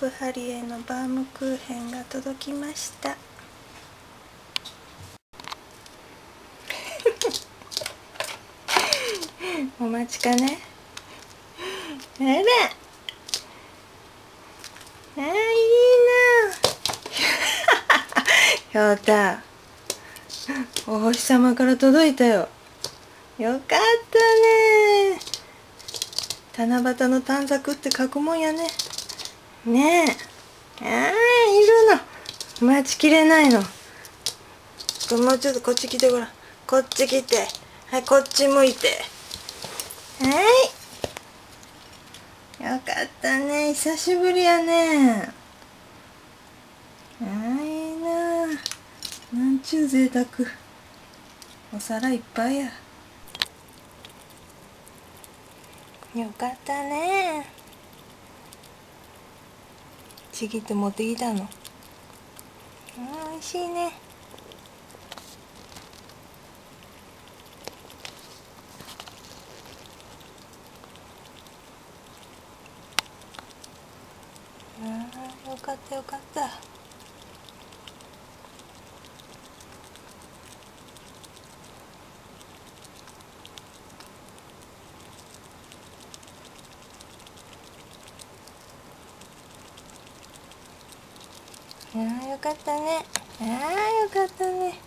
ブハリエのバームクーヘンが届きました。お待ちかね。あら、あー、いいな。ようた、お星様から届いたよ。よかったね。七夕の短冊って書くもんやね。ねえ、あー、いるの、待ちきれないの。もうちょっとこっち来てごらん。こっち来て、はい、こっち向いて、はい、よかったね。久しぶりやね。あー、いいなー。なんちゅう贅沢。お皿いっぱいや。よかったね。ちぎって持ってきたの。うん、おいしいね。うん、よかったよかった。よかったね。よかったね。